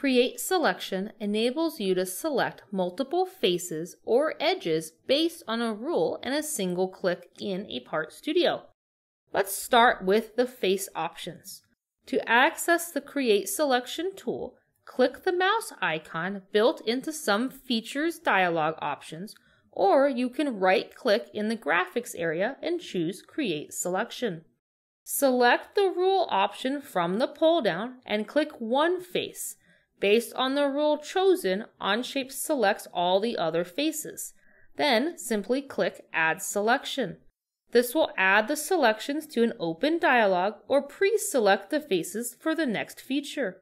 Create Selection enables you to select multiple faces or edges based on a rule and a single click in Apart Studio. Let's start with the face options. To access the Create Selection tool, click the mouse icon built into some features dialog options, or you can right-click in the graphics area and choose Create Selection. Select the rule option from the pull-down and click one face. Based on the rule chosen, Onshape selects all the other faces. Then simply click Add Selection. This will add the selections to an open dialog or pre-select the faces for the next feature.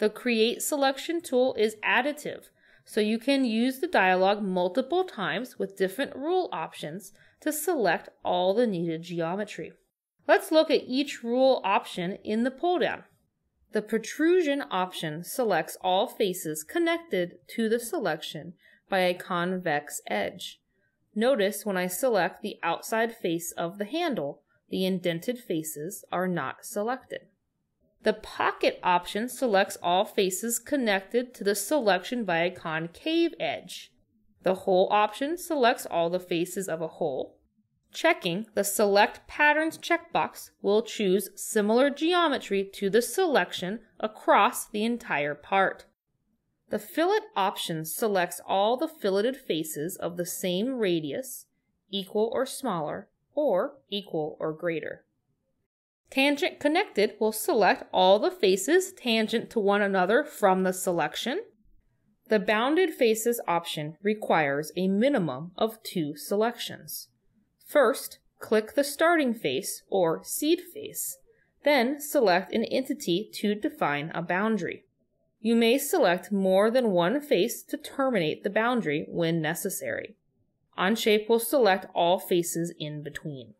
The Create Selection tool is additive, so you can use the dialog multiple times with different rule options to select all the needed geometry. Let's look at each rule option in the pull-down. The Protrusion option selects all faces connected to the selection by a convex edge. Notice when I select the outside face of the handle, the indented faces are not selected. The Pocket option selects all faces connected to the selection by a concave edge. The Hole option selects all the faces of a hole. Checking the Select Patterns checkbox will choose similar geometry to the selection across the entire part. The Fillet option selects all the filleted faces of the same radius, equal or smaller, or equal or greater. Tangent Connected will select all the faces tangent to one another from the selection. The Bounded Faces option requires a minimum of two selections. First, click the starting face or seed face, then select an entity to define a boundary. You may select more than one face to terminate the boundary when necessary. Onshape will select all faces in between.